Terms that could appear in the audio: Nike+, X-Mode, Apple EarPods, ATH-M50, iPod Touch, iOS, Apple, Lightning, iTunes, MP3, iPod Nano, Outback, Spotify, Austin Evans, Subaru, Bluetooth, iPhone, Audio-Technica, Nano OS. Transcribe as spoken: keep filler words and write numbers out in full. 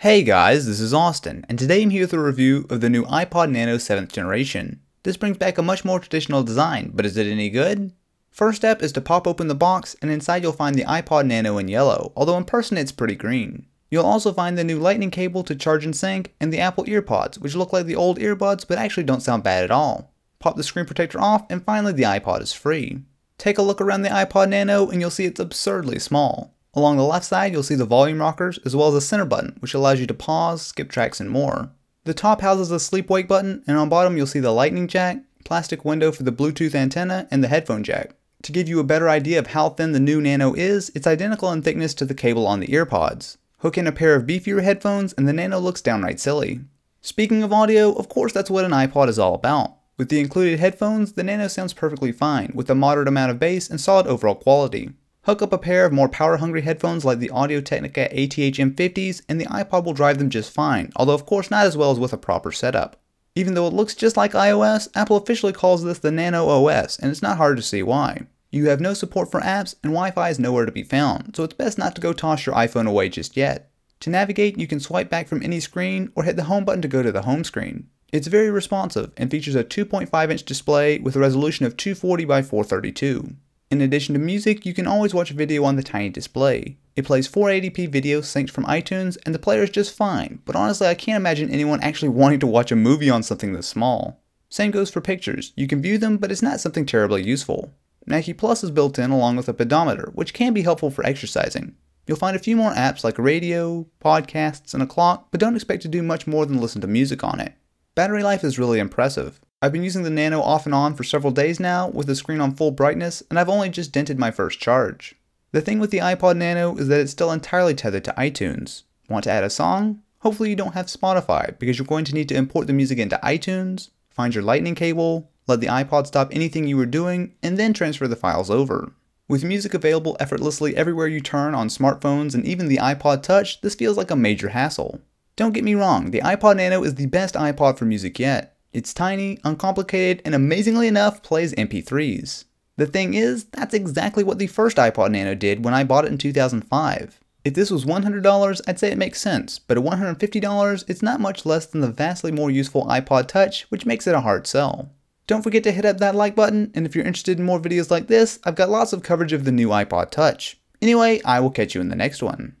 Hey guys, this is Austin, and today I'm here with a review of the new iPod Nano seventh generation. This brings back a much more traditional design, but is it any good? First step is to pop open the box, and inside you'll find the iPod Nano in yellow, although in person it's pretty green. You'll also find the new Lightning cable to charge and sync, and the Apple EarPods, which look like the old earbuds but actually don't sound bad at all. Pop the screen protector off, and finally the iPod is free. Take a look around the iPod Nano, and you'll see it's absurdly small. Along the left side, you'll see the volume rockers, as well as a center button, which allows you to pause, skip tracks, and more. The top houses a sleep-wake button, and on bottom you'll see the lightning jack, plastic window for the Bluetooth antenna, and the headphone jack. To give you a better idea of how thin the new Nano is, it's identical in thickness to the cable on the EarPods. Hook in a pair of beefier headphones, and the Nano looks downright silly. Speaking of audio, of course that's what an iPod is all about. With the included headphones, the Nano sounds perfectly fine, with a moderate amount of bass and solid overall quality. Hook up a pair of more power-hungry headphones like the Audio-Technica A T H M fifties and the iPod will drive them just fine, although of course not as well as with a proper setup. Even though it looks just like iOS, Apple officially calls this the Nano O S, and it's not hard to see why. You have no support for apps, and Wi-Fi is nowhere to be found, so it's best not to go toss your iPhone away just yet. To navigate, you can swipe back from any screen, or hit the home button to go to the home screen. It's very responsive, and features a two point five inch display with a resolution of two forty by four thirty-two. In addition to music, you can always watch video on the tiny display. It plays four eighty p video synced from iTunes, and the player is just fine, but honestly I can't imagine anyone actually wanting to watch a movie on something this small. Same goes for pictures. You can view them, but it's not something terribly useful. Nike plus is built in along with a pedometer, which can be helpful for exercising. You'll find a few more apps like radio, podcasts, and a clock, but don't expect to do much more than listen to music on it. Battery life is really impressive. I've been using the Nano off and on for several days now, with the screen on full brightness, and I've only just dented my first charge. The thing with the iPod Nano is that it's still entirely tethered to iTunes. Want to add a song? Hopefully you don't have Spotify, because you're going to need to import the music into iTunes, find your lightning cable, let the iPod stop anything you were doing, and then transfer the files over. With music available effortlessly everywhere you turn on smartphones and even the iPod Touch, this feels like a major hassle. Don't get me wrong, the iPod Nano is the best iPod for music yet. It's tiny, uncomplicated, and amazingly enough, plays M P threes. The thing is, that's exactly what the first iPod Nano did when I bought it in two thousand five. If this was one hundred dollars, I'd say it makes sense, but at one hundred fifty dollars, it's not much less than the vastly more useful iPod Touch, which makes it a hard sell. Don't forget to hit up that like button, and if you're interested in more videos like this, I've got lots of coverage of the new iPod Touch. Anyway, I will catch you in the next one.